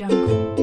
AudioJungle.